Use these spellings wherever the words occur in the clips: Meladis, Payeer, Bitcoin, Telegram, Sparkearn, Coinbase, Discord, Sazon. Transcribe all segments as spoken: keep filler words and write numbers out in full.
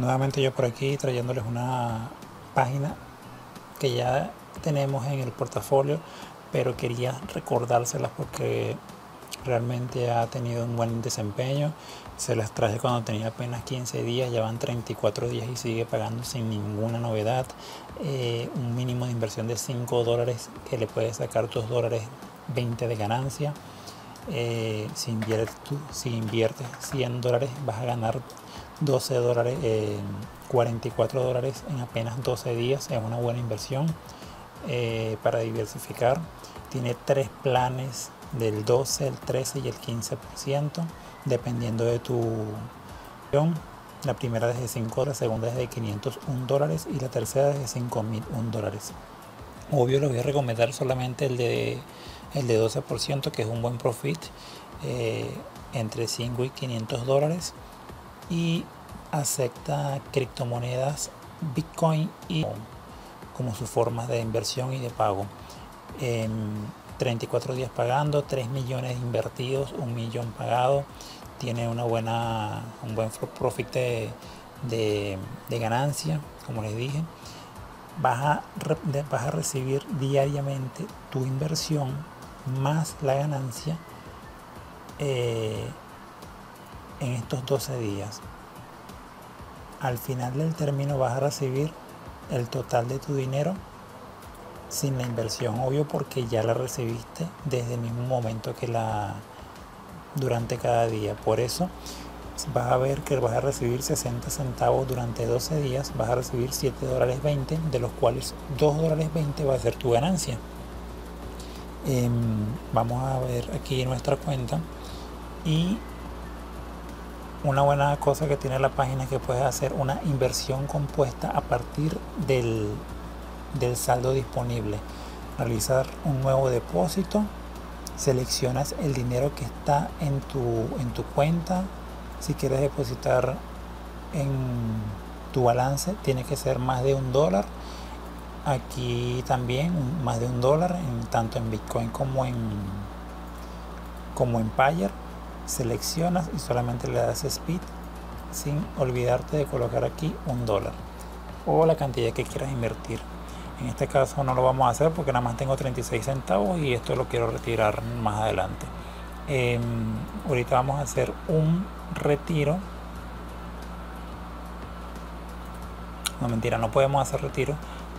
Nuevamente yo por aquí trayéndoles una página que ya tenemos en el portafolio, pero quería recordárselas porque realmente ha tenido un buen desempeño. Se las traje cuando tenía apenas quince días, ya van treinta y cuatro días y sigue pagando sin ninguna novedad. Eh, un mínimo de inversión de cinco dólares que le puede sacar dos dólares veinte de ganancia. Eh, si inviertes tú, si inviertes cien dólares vas a ganar doce dólares, eh, cuarenta y cuatro dólares en apenas doce días. Es una buena inversión eh, para diversificar. Tiene tres planes del doce, el trece y el quince por ciento dependiendo de tu opción. La primera desde cinco dólares, la segunda desde quinientos uno dólares y la tercera desde cinco mil uno dólares. Obvio, les voy a recomendar solamente el de el de doce por ciento, que es un buen profit, eh, entre cinco y quinientos dólares, y acepta criptomonedas, Bitcoin y como sus formas de inversión y de pago. eh, treinta y cuatro días pagando, tres millones invertidos, un millón pagado. Tiene una buena, un buen profit de, de, de ganancia, como les dije. Vas a, vas a recibir diariamente tu inversión más la ganancia eh, en estos doce días. Al final del término vas a recibir el total de tu dinero sin la inversión, obvio, porque ya la recibiste desde el mismo momento que la durante cada día. Por eso vas a ver que vas a recibir sesenta centavos durante doce días. Vas a recibir siete dólares veinte, de los cuales dos dólares veinte va a ser tu ganancia. Eh, vamos a ver aquí nuestra cuenta, y una buena cosa que tiene la página es que puedes hacer una inversión compuesta a partir del del saldo disponible. Realizar un nuevo depósito, seleccionas el dinero que está en tu en tu cuenta. Si quieres depositar en tu balance tiene que ser más de un dólar. Aquí también más de un dólar, en tanto en Bitcoin como en como en Payeer. Seleccionas y solamente le das speed, sin olvidarte de colocar aquí un dólar o la cantidad que quieras invertir. En este caso no lo vamos a hacer porque nada más tengo treinta y seis centavos y esto lo quiero retirar más adelante. Eh, ahorita vamos a hacer un retiro. No, mentira, no podemos hacer retiro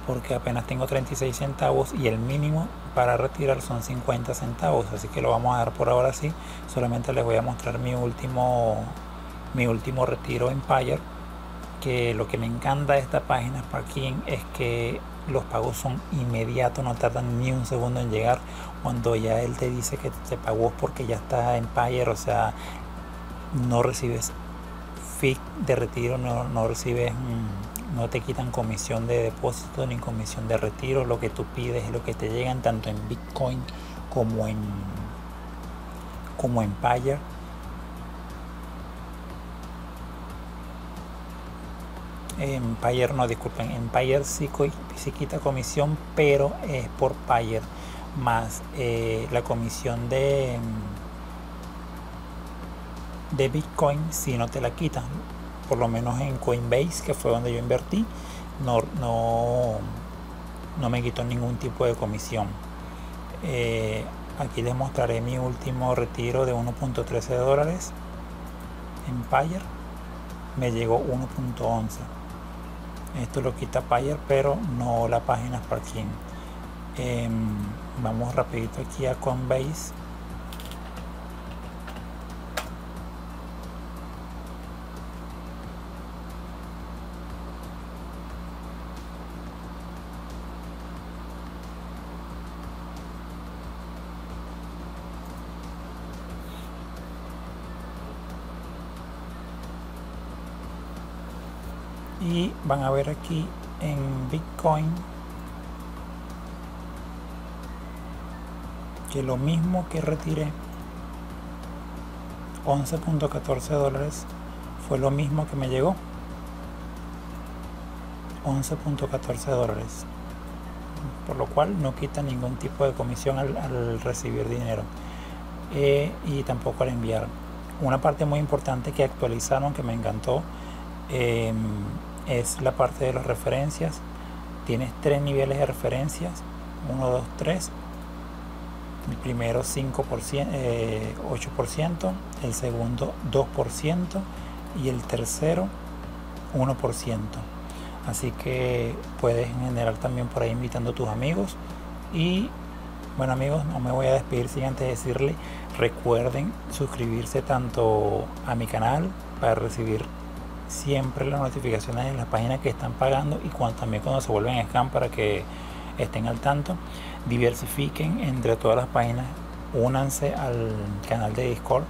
porque apenas tengo treinta y seis centavos y el mínimo para retirar son cincuenta centavos, así que lo vamos a dar por ahora sí. Solamente les voy a mostrar mi último mi último retiro en Payeer, que lo que me encanta de esta página Sparkearn es que los pagos son inmediatos, no tardan ni un segundo en llegar. Cuando ya él te dice que te pagó porque ya está en Payeer, o sea, no recibes fee de retiro, no, no recibes, no te quitan comisión de depósito ni comisión de retiro. Lo que tú pides es lo que te llegan, tanto en Bitcoin como en como en Payeer. En Payeer no, disculpen, en Payeer sí, sí quita comisión, pero es por Payeer más eh, la comisión de de Bitcoin si no te la quitan. Por lo menos en Coinbase, que fue donde yo invertí, no, no, no me quitó ningún tipo de comisión. Eh, aquí les mostraré mi último retiro de uno punto trece dólares en Payeer. Me llegó uno punto once. Esto lo quita Payeer, pero no la página Sparkearn. Eh, vamos rapidito aquí a Coinbase. Y van a ver aquí en Bitcoin que lo mismo que retiré, once punto catorce dólares, fue lo mismo que me llegó, once punto catorce dólares, por lo cual no quita ningún tipo de comisión al, al recibir dinero, eh, y tampoco al enviar. Una parte muy importante que actualizaron que me encantó eh, es la parte de las referencias. Tienes tres niveles de referencias, uno, dos, tres. El primero cinco por ciento, eh, ocho por ciento, el segundo dos por ciento y el tercero uno por ciento. Así que puedes generar también por ahí invitando a tus amigos. Y bueno, amigos, no me voy a despedir sin antes decirles, recuerden suscribirse tanto a mi canal para recibir siempre las notificaciones de las páginas que están pagando y cuando, también cuando se vuelven scam, para que estén al tanto. Diversifiquen entre todas las páginas, únanse al canal de Discord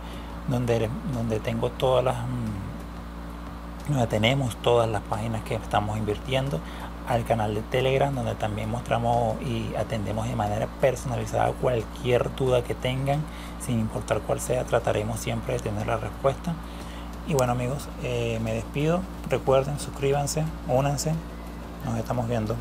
donde, donde tengo todas las donde tenemos todas las páginas que estamos invirtiendo, al canal de Telegram donde también mostramos y atendemos de manera personalizada cualquier duda que tengan, sin importar cuál sea, trataremos siempre de tener la respuesta. Y bueno, amigos, eh, me despido. Recuerden, suscríbanse, únanse, nos estamos viendo.